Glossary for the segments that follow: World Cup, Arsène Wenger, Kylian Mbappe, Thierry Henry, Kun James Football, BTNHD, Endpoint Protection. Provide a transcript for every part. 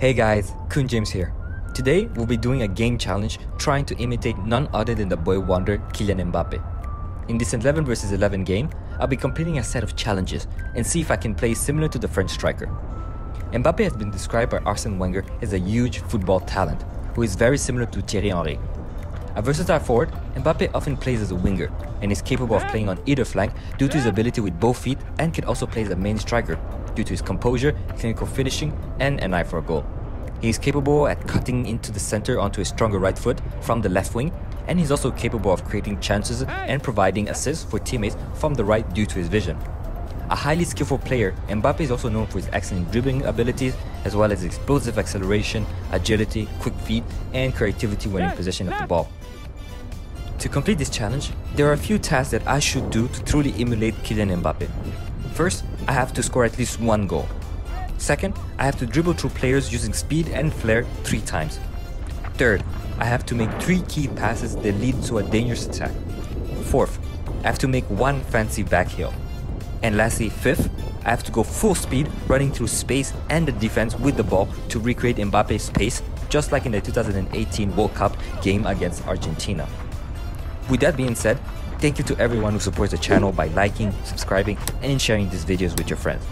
Hey guys, Kun James here. Today we'll be doing a game challenge trying to imitate none other than the boy wonder Kylian Mbappe. In this 11 versus 11 game, I'll be completing a set of challenges and see if I can play similar to the French striker. Mbappe has been described by Arsène Wenger as a huge football talent who is very similar to Thierry Henry. A versatile forward, Mbappe often plays as a winger and is capable of playing on either flank due to his ability with both feet, and can also play as a main striker due to his composure, clinical finishing, and an eye for a goal. He is capable at cutting into the center onto his stronger right foot from the left wing, and he's also capable of creating chances and providing assists for teammates from the right due to his vision. A highly skillful player, Mbappe is also known for his excellent dribbling abilities as well as explosive acceleration, agility, quick feet, and creativity when in possession of the ball. To complete this challenge, there are a few tasks that I should do to truly emulate Kylian Mbappe. First, I have to score at least one goal. Second, I have to dribble through players using speed and flair 3 times. Third, I have to make 3 key passes that lead to a dangerous attack. Fourth, I have to make 1 fancy back heel. And lastly, fifth, I have to go full speed running through space and the defense with the ball to recreate Mbappe's pace, just like in the 2018 World Cup game against Argentina. With that being said, thank you to everyone who supports the channel by liking, subscribing, and sharing these videos with your friends.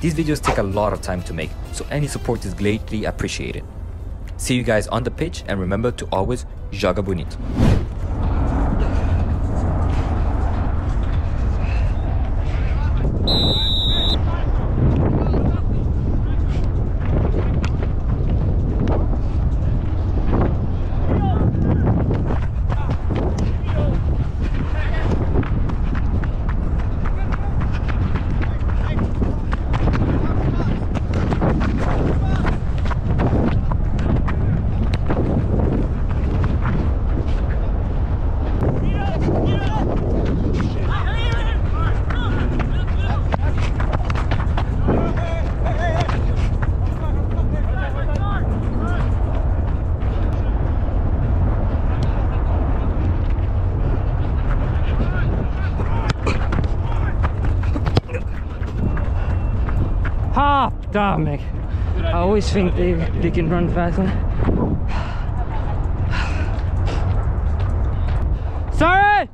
These videos take a lot of time to make, so any support is greatly appreciated. See you guys on the pitch, and remember to always joga bonito. Damn, Mick. I always think they can run faster. Sorry!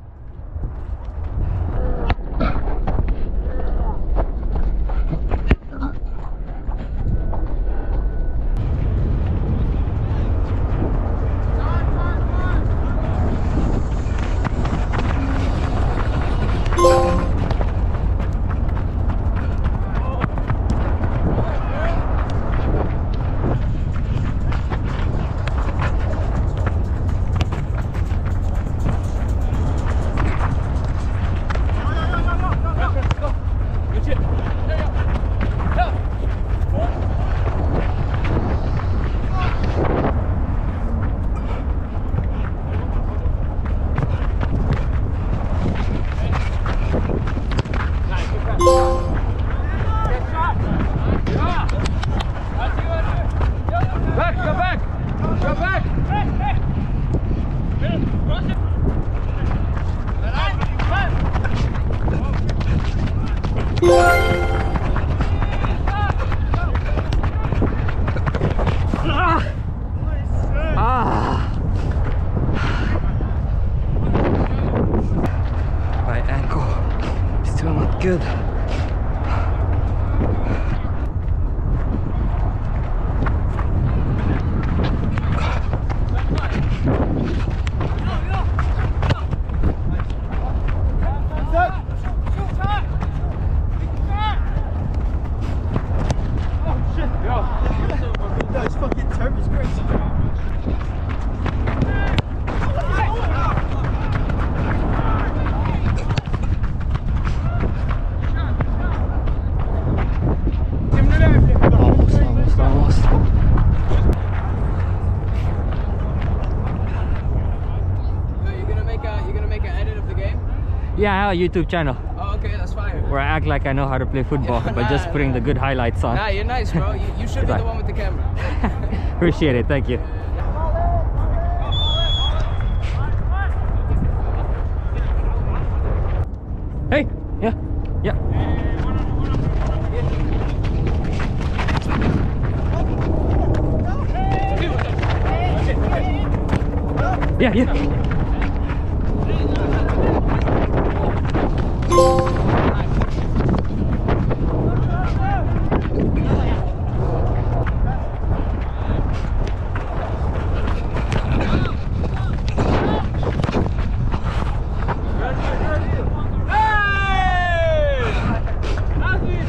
Good. Yeah, I have a YouTube channel. Oh, okay, that's fine. Where I act like I know how to play football, yeah, but just putting the good highlights on. Nah, you're nice, bro. You should be the one with the camera. Appreciate it. Thank you. Hey, yeah. Yeah.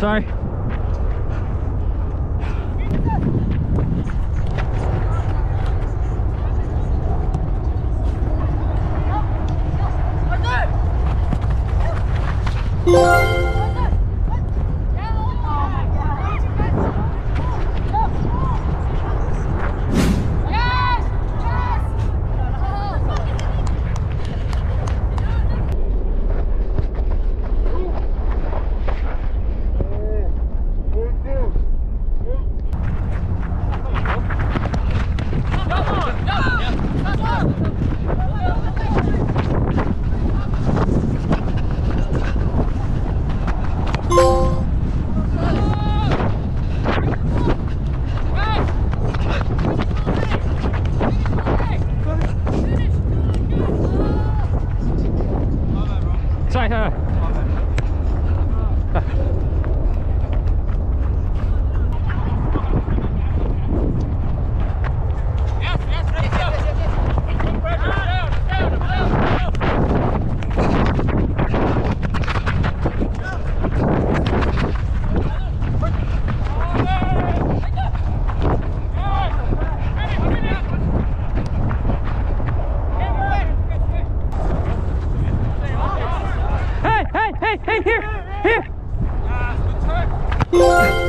Sorry. Hey, here! Here! Nice, good turn!